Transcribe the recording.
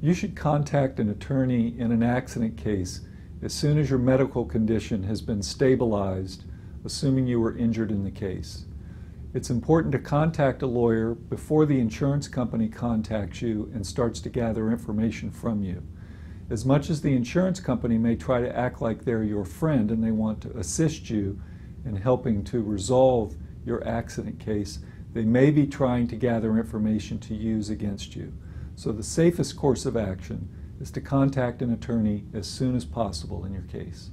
you should contact an attorney in an accident case as soon as your medical condition has been stabilized, assuming you were injured in the case. It's important to contact a lawyer before the insurance company contacts you and starts to gather information from you. As much as the insurance company may try to act like they're your friend and they want to assist you in helping to resolve your accident case, they may be trying to gather information to use against you. So the safest course of action is to contact an attorney as soon as possible in your case.